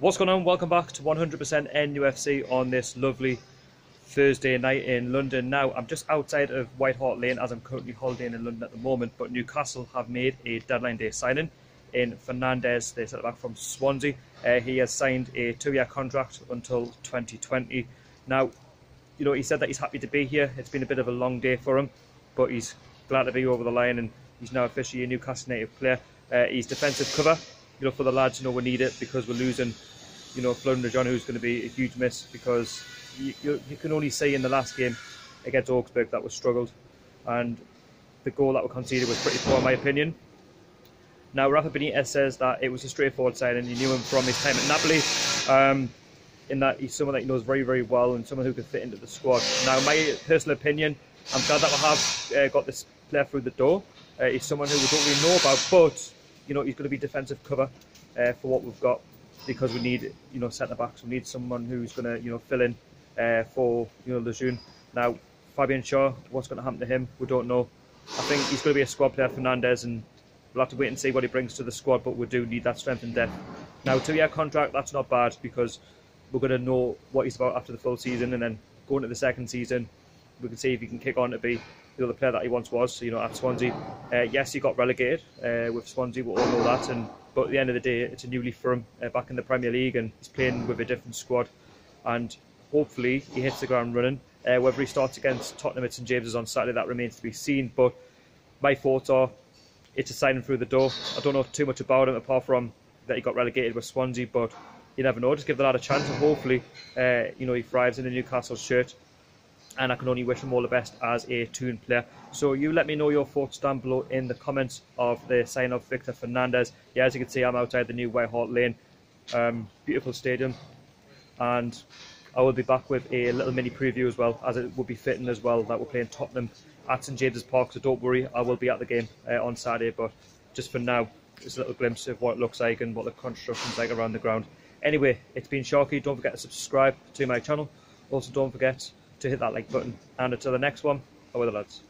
What's going on? Welcome back to 100% NUFC on this lovely Thursday night in London. Now, I'm just outside of White Hart Lane as I'm currently holidaying in London at the moment, but Newcastle have made a deadline day signing in Fernández, the centre-back from Swansea. He has signed a 2-year contract until 2020. Now, you know, he said that he's happy to be here. It's been a bit of a long day for him, but he's glad to be over the line and he's now officially a Newcastle native player. He's defensive cover. You know, for the lads, you know, we need it because we're losing, you know, Florian Lejeune, who's going to be a huge miss, because you can only see in the last game against Augsburg that we struggled, and the goal that we conceded was pretty poor in my opinion. Now, Rafa Benítez says that it was a straightforward signing. You knew him from his time at Napoli, in that he's someone that he knows very, very well and someone who could fit into the squad. Now, my personal opinion, I'm glad that we have got this player through the door. He's someone who we don't really know about, but you know, he's going to be defensive cover for what we've got, because we need, you know, centre backs. We need someone who's going to, you know, fill in for, you know, Lejeune. Now, Fabian Shaw, what's going to happen to him? We don't know. I think he's going to be a squad player, Fernández, and we'll have to wait and see what he brings to the squad. But we do need that strength and depth. Now, 2-year contract, that's not bad, because we're going to know what he's about after the full season, and then going to the second season, we can see if he can kick on to be the player that he once was, you know, at Swansea. Yes, he got relegated with Swansea, we all know that, but at the end of the day, it's a new leaf for him, back in the Premier League, and he's playing with a different squad, and hopefully he hits the ground running. Whether he starts against Tottenham at St James' on Saturday, that remains to be seen, but my thoughts are it's a signing through the door. I don't know too much about him apart from that he got relegated with Swansea, but you never know, just give the lad a chance, and hopefully you know, he thrives in the Newcastle shirt. And I can only wish him all the best as a tune player. So you let me know your thoughts down below in the comments of the sign of Victor Fernández. Yeah, as you can see, I'm outside the new White Hart Lane. Beautiful stadium. And I will be back with a little mini preview as well, as it would be fitting as well that we're playing Tottenham at St James' Park. So don't worry, I will be at the game on Saturday. But just for now, it's a little glimpse of what it looks like and what the construction's like around the ground. Anyway, it's been Sharky. Don't forget to subscribe to my channel. Also, don't forget to hit that like button, and until the next one, away the lads.